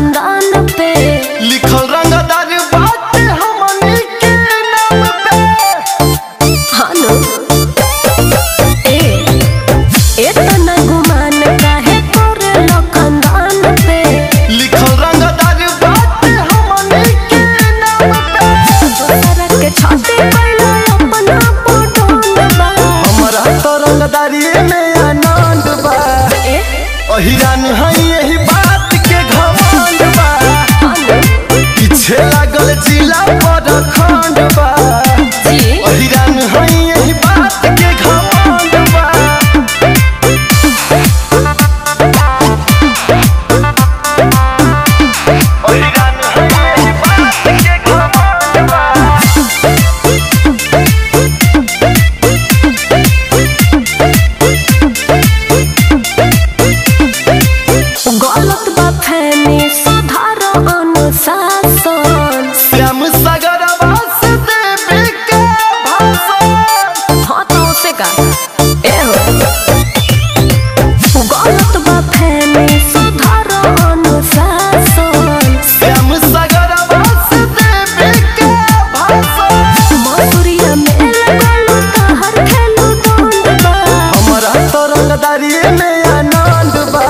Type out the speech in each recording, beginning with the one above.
खानदान पे लिखल रंगदार बात हमनी के नाम पे। हेलो इतना गुमान काहे करलो खानदान पे लिखल रंगदार बात हमनी के नाम पे। दोसरा के छाती पर अपना फोटो बा हमरा तो रंगदारी में आनंद बा अहिरान है यही बात के घमंड बा पीछे लागल जिला पर खंड बा अहिरान है यही बात के घमंड बा। अहिरान है यही बात के घमंड बा। गलत बात है सुधारो अनुशासन श्याम सागर वास देवी के भाषण। हाँ तो से का गलत बात है सुधारो अनुशासन श्याम सागर वास देवी के भाषण। मसूरिया में लगल कहर खेलू दंड बा हमरा तो रंगदारी में आनंद बा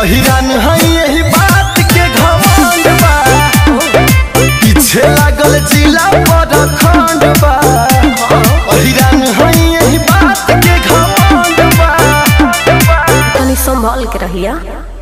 अहिरान है यही बात के घमंड बा पीछे लागल जिला पर खंड बा अहिरान है यही बात के घमंड बा। तनी संभाल के रहिया।